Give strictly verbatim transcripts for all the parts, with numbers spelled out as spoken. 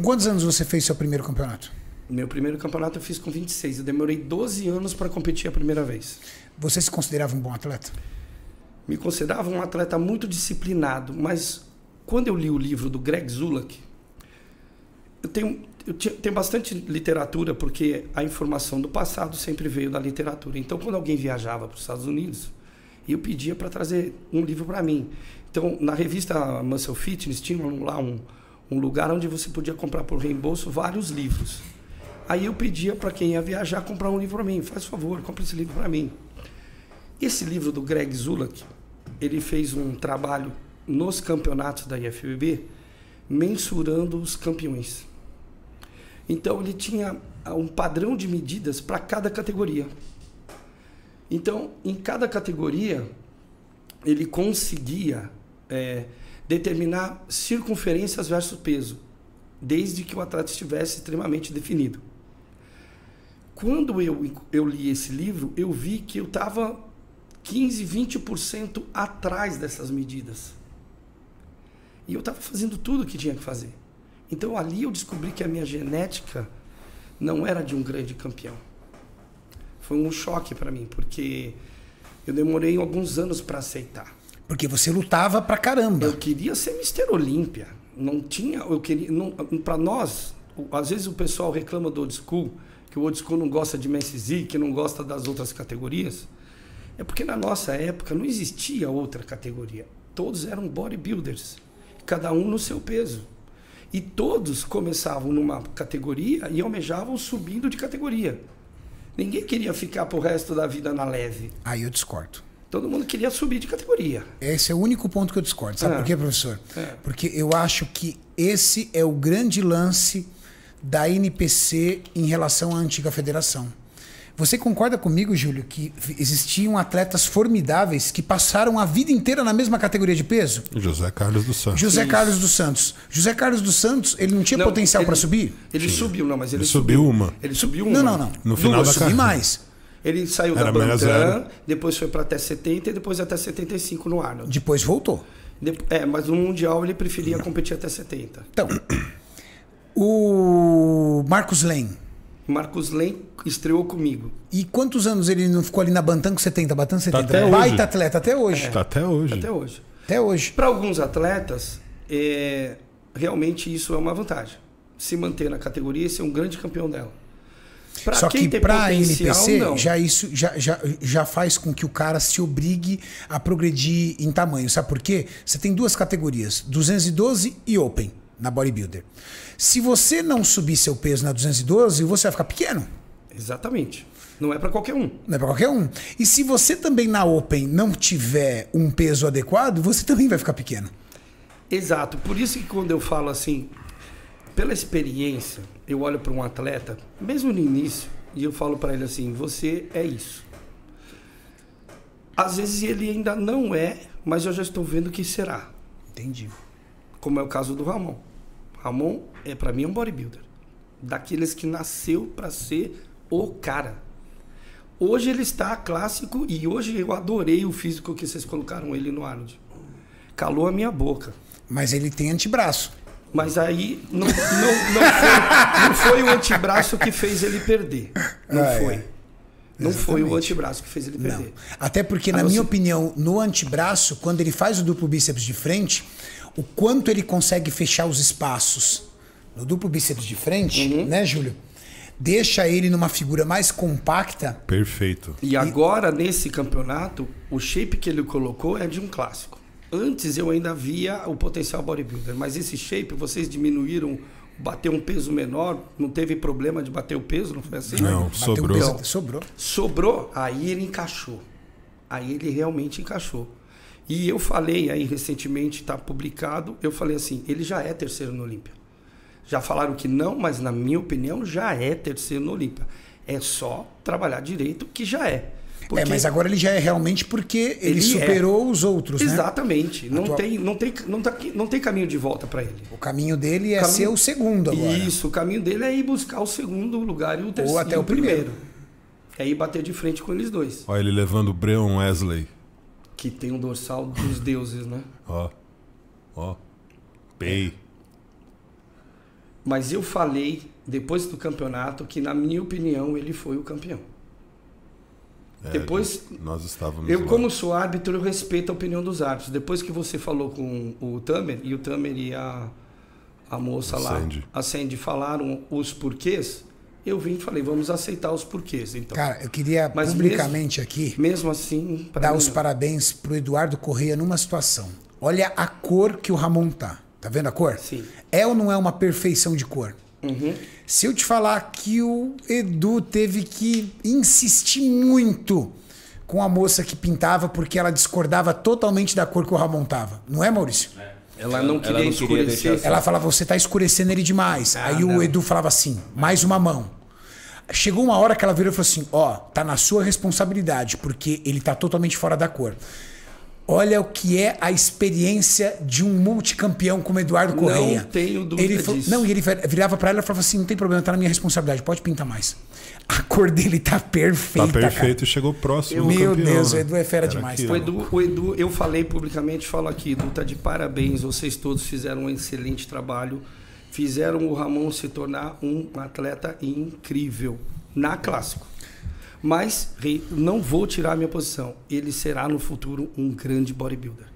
Com quantos anos você fez seu primeiro campeonato? Meu primeiro campeonato eu fiz com vinte e seis. Eu demorei doze anos para competir a primeira vez. Você se considerava um bom atleta? Me considerava um atleta muito disciplinado, mas quando eu li o livro do Greg Zulak, eu tenho, eu tenho bastante literatura, porque a informação do passado sempre veio da literatura. Então, quando alguém viajava para os Estados Unidos, eu pedia para trazer um livro para mim. Então, na revista Muscle Fitness, tinha lá um, um lugar onde você podia comprar por reembolso vários livros. Aí eu pedia para quem ia viajar comprar um livro para mim. Faz favor, compra esse livro para mim. Esse livro do Greg Zulak, ele fez um trabalho nos campeonatos da I F B B, mensurando os campeões. Então, ele tinha um padrão de medidas para cada categoria. Então, em cada categoria, ele conseguia é, determinar circunferências versus peso, desde que o atleta estivesse extremamente definido. Quando eu, eu li esse livro, eu vi que eu estava quinze, vinte por cento atrás dessas medidas. E eu estava fazendo tudo o que tinha que fazer. Então, ali eu descobri que a minha genética não era de um grande campeão. Foi um choque para mim, porque eu demorei alguns anos para aceitar. Porque você lutava pra caramba. Eu queria ser Mister Olímpia. Não tinha... Eu queria... Para nós, às vezes o pessoal reclama do old school, que o old school não gosta de Messi Z, que não gosta das outras categorias. É porque na nossa época não existia outra categoria. Todos eram bodybuilders, cada um no seu peso. E todos começavam numa categoria e almejavam subindo de categoria. Ninguém queria ficar pro resto da vida na leve. Aí eu discordo. Todo mundo queria subir de categoria. Esse é o único ponto que eu discordo. Sabe é. por quê, professor? É. Porque eu acho que esse é o grande lance da N P C em relação à antiga federação. Você concorda comigo, Júlio, que existiam atletas formidáveis que passaram a vida inteira na mesma categoria de peso? José Carlos dos Santos. José Isso. Carlos dos Santos. José Carlos dos Santos, ele não tinha não, potencial para subir? Ele Sim. subiu, não, mas ele, ele subiu, subiu uma. Ele subiu uma. Não, não, não. No final não, da subi mais. Ele saiu Era da Bantan, depois foi para até setenta e depois até setenta e cinco no Arnold. Depois voltou. De... É, mas no Mundial ele preferia não. competir até setenta. Então, o Marcos Leme. Marcos Leme estreou comigo. E quantos anos ele não ficou ali na Bantan com setenta? Bantan setenta. Tá até Baita hoje. atleta até hoje. É, tá até hoje. Até hoje. Até hoje. Para alguns atletas, é, realmente isso é uma vantagem. Se manter na categoria e ser um grande campeão dela. Pra Só que para a N P C, já isso já, já, já faz com que o cara se obrigue a progredir em tamanho. Sabe por quê? Você tem duas categorias, duzentos e doze e Open, na bodybuilder. Se você não subir seu peso na duzentos e doze, você vai ficar pequeno. Exatamente. Não é para qualquer um. Não é para qualquer um. E se você também na Open não tiver um peso adequado, você também vai ficar pequeno. Exato. Por isso que quando eu falo assim... Pela experiência, eu olho para um atleta, mesmo no início, e eu falo para ele assim, você é isso. Às vezes ele ainda não é, mas eu já estou vendo que será. Entendi. Como é o caso do Ramon. Ramon, é, para mim, é um bodybuilder. Daqueles que nasceu para ser o cara. Hoje ele está clássico e hoje eu adorei o físico que vocês colocaram ele no Arnold. Calou a minha boca. Mas ele tem antebraço. Mas aí não, não, não, foi, não foi o antebraço que fez ele perder. Não ah, foi. É. Não foi o antebraço que fez ele perder. Não. Até porque, ah, na você... minha opinião, no antebraço, quando ele faz o duplo bíceps de frente, o quanto ele consegue fechar os espaços no duplo bíceps de frente, uhum. né, Júlio? Deixa ele numa figura mais compacta. Perfeito. E agora, nesse campeonato, o shape que ele colocou é de um clássico. Antes eu ainda via o potencial bodybuilder, mas esse shape vocês diminuíram, bateu um peso menor, não teve problema de bater o peso, não foi assim? Não, né? sobrou. Um peso, sobrou. Sobrou, aí ele encaixou. Aí ele realmente encaixou. E eu falei aí recentemente, está publicado, eu falei assim, ele já é terceiro no Olímpia. Já falaram que não, mas na minha opinião já é terceiro no Olímpia. É só trabalhar direito que já é. Porque é, mas agora ele já é realmente porque ele, ele superou é. os outros, né? Exatamente. Não, Atual... tem, não, tem, não, tá, não tem caminho de volta para ele. O caminho dele é caminho... ser o segundo agora. Isso, o caminho dele é ir buscar o segundo lugar e o terceiro. Ou até o primeiro. primeiro. É ir bater de frente com eles dois. Olha ele levando o Breon Wesley. Que tem um dorsal dos deuses, né? Ó, ó, pei. Mas eu falei, depois do campeonato, que na minha opinião ele foi o campeão. É, depois, nós estávamos eu lá. Como sou árbitro, eu respeito a opinião dos árbitros. Depois que você falou com o Tamer, e o Tamer e a, a moça o lá, Sandy. a Sandy, falaram os porquês, eu vim e falei, vamos aceitar os porquês. Então. Cara, eu queria Mas publicamente mesmo, aqui mesmo assim, dar mim, os parabéns para o Eduardo Corrêa numa situação. Olha a cor que o Ramon tá. Tá vendo a cor? Sim. É ou não é uma perfeição de cor? Uhum. Se eu te falar que o Edu teve que insistir muito com a moça que pintava porque ela discordava totalmente da cor que o Ramon tava. Não é, Maurício? É. Ela não queria, ela não queria escurecer. Queria ela falava, você tá escurecendo ele demais. Ah, Aí não. o Edu falava assim, mais uma mão. Chegou uma hora que ela virou e falou assim, ó, tá na sua responsabilidade porque ele tá totalmente fora da cor. Olha o que é a experiência de um multicampeão como Eduardo Corrêa. Não tenho dúvida ele falou, disso. Não, e ele virava para ela e falava assim, não tem problema, tá na minha responsabilidade, pode pintar mais. A cor dele tá perfeita, Tá perfeito cara. e chegou próximo eu, Meu campeão, Deus, né? O Edu é fera Era demais. Aquilo, o, Edu, o Edu, eu falei publicamente, falo aqui, Edu, tá de parabéns, vocês todos fizeram um excelente trabalho, fizeram o Ramon se tornar um atleta incrível na Clássico. Mas não vou tirar a minha posição. Ele será no futuro um grande bodybuilder.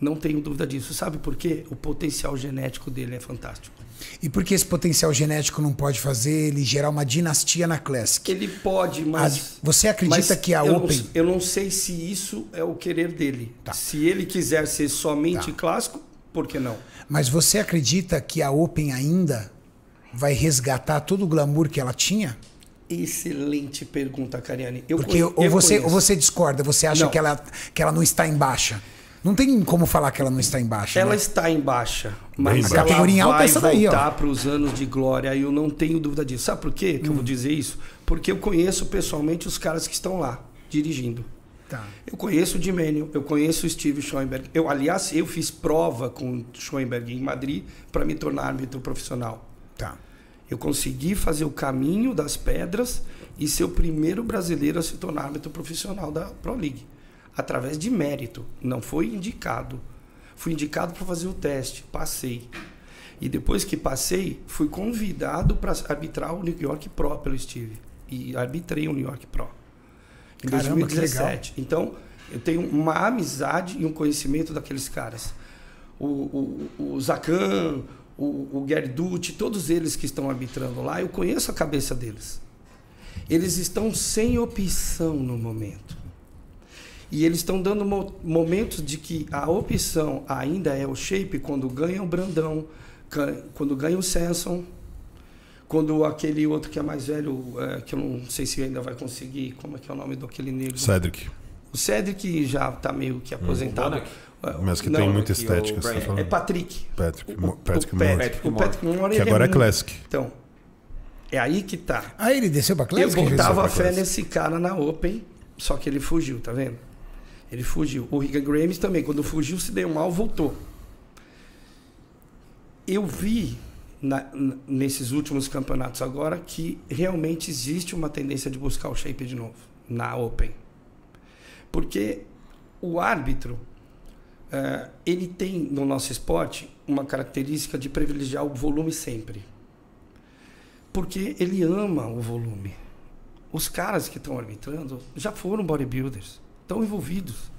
Não tenho dúvida disso. Sabe por quê? O potencial genético dele é fantástico. E por que esse potencial genético não pode fazer ele gerar uma dinastia na Classic? Ele pode, mas... Você acredita mas que a eu Open... Não, eu não sei se isso é o querer dele. Tá. Se ele quiser ser somente tá. clássico, por que não? Mas você acredita que a Open ainda vai resgatar todo o glamour que ela tinha? Excelente pergunta, Cariani. Eu Porque ou, eu você, ou você discorda, você acha que ela, que ela não está em baixa. Não tem como falar que ela não está em baixa. Ela né? está em baixa, mas a categoria alta vai essa daí, voltar para os anos de glória. Eu não tenho dúvida disso. Sabe por quê que hum. eu vou dizer isso? Porque eu conheço pessoalmente os caras que estão lá, dirigindo. Tá. Eu conheço o Di Meno, eu conheço o Steve Schoenberg. Eu, aliás, eu fiz prova com o Schoenberg em Madrid para me tornar árbitro profissional. Tá. Eu consegui fazer o caminho das pedras e ser o primeiro brasileiro a se tornar árbitro profissional da Pro League. Através de mérito. Não foi indicado. Fui indicado para fazer o teste. Passei. E depois que passei, fui convidado para arbitrar o New York Pro pelo Steve. E arbitrei o New York Pro. Em Caramba, dois mil e dezessete. Que legal. Então, eu tenho uma amizade e um conhecimento daqueles caras. O, o, o Zacan... O, o Gerducci, todos eles que estão arbitrando lá, eu conheço a cabeça deles. Eles estão sem opção no momento. E eles estão dando mo momentos de que a opção ainda é o shape quando ganha o Brandão, quando ganha o Samson, quando aquele outro que é mais velho, é, que eu não sei se ainda vai conseguir, como é que é o nome daquele negro? Cedric. O Cedric já está meio que aposentado. Hum, Mas que não, tem muita estética. Você tá é Patrick. Patrick, o, o, Patrick, o, Moura. Patrick, o Patrick Moura. Que agora é, é Classic. Então, é aí que tá. Ah, ele desceu pra Classic? Eu botava a fé nesse cara na Open, só que ele fugiu, tá vendo? Ele fugiu. O Rigan Grahams também, quando fugiu, se deu mal, voltou. Eu vi na, nesses últimos campeonatos agora que realmente existe uma tendência de buscar o shape de novo na Open. Porque o árbitro... Uh, ele tem no nosso esporte uma característica de privilegiar o volume sempre, porque ele ama o volume. Os caras que estão arbitrando já foram bodybuilders, estão envolvidos,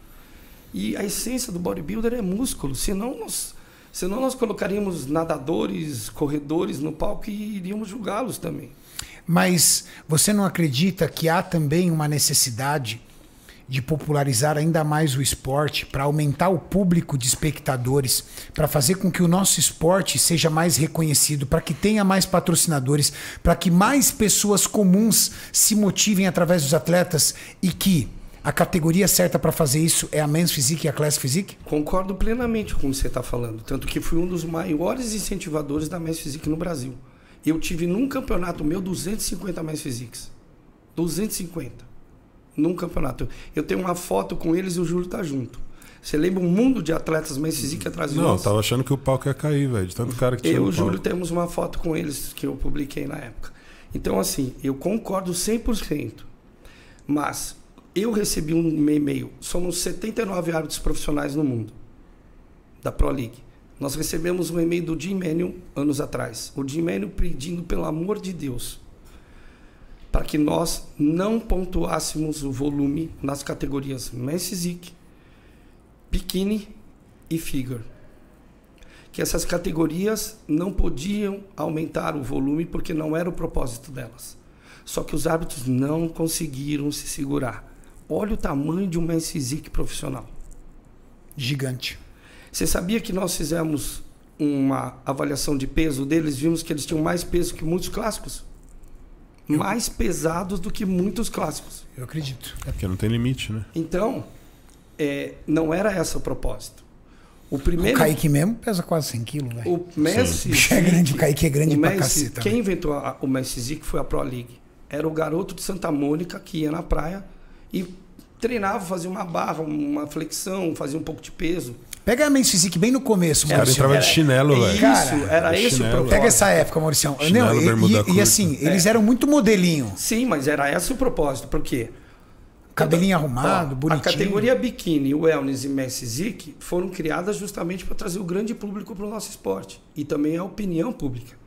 e a essência do bodybuilder é músculo. Senão nós, senão nós colocaríamos nadadores, corredores no palco e iríamos julgá-los também. Mas você não acredita que há também uma necessidade de popularizar ainda mais o esporte, para aumentar o público de espectadores, para fazer com que o nosso esporte seja mais reconhecido, para que tenha mais patrocinadores, para que mais pessoas comuns se motivem através dos atletas, e que a categoria certa para fazer isso é a Men's Physique e a Class Physique? Concordo plenamente com o que você está falando, tanto que fui um dos maiores incentivadores da Men's Physique no Brasil. Eu tive num campeonato meu duzentos e cinquenta Men's Physiques. duzentos e cinquenta. Num campeonato. Eu tenho uma foto com eles e o Júlio tá junto. Você lembra um mundo de atletas Messi Zic atrás de nós? Não, eu tava achando que o palco ia cair, velho. De tanto cara que tinha. Eu e o Júlio temos uma foto com eles que eu publiquei na época. Então, assim, eu concordo cem por cento. Mas eu recebi um e-mail. Somos setenta e nove árbitros profissionais no mundo da Pro League. Nós recebemos um e-mail do Di Meno anos atrás. O Di Meno pedindo, pelo amor de Deus, para que nós não pontuássemos o volume nas categorias Messi Zic, Bikini e Figure. Que essas categorias não podiam aumentar o volume porque não era o propósito delas. Só que os árbitros não conseguiram se segurar. Olha o tamanho de um Messi Zic profissional. Gigante. Você sabia que nós fizemos uma avaliação de peso deles? Vimos que eles tinham mais peso que muitos clássicos. Eu... Mais pesados do que muitos clássicos. Eu acredito. É porque não tem limite, né? Então, é, não era essa o propósito. O primeiro... O Caíque mesmo pesa quase cem quilos, velho. O Messi... Zic, é grande, o Caíque é grande pra caceta. Quem inventou a, o Messi Zic foi a Pro League. Era o garoto de Santa Mônica que ia na praia e treinava, fazia uma barra, uma flexão, fazia um pouco de peso. Pega a Messi Zic bem no começo, Maurício. O cara entrava de chinelo, velho. Isso, cara, era esse o propósito. Pega essa época, Maurício. Chinelo, não, bermuda curta. E assim, eles eram muito modelinho. Sim, mas era esse o propósito. Por quê? Cabelinho arrumado, ó, bonitinho. A categoria biquíni, wellness e Messi Zic foram criadas justamente para trazer o grande público para o nosso esporte. E também a opinião pública.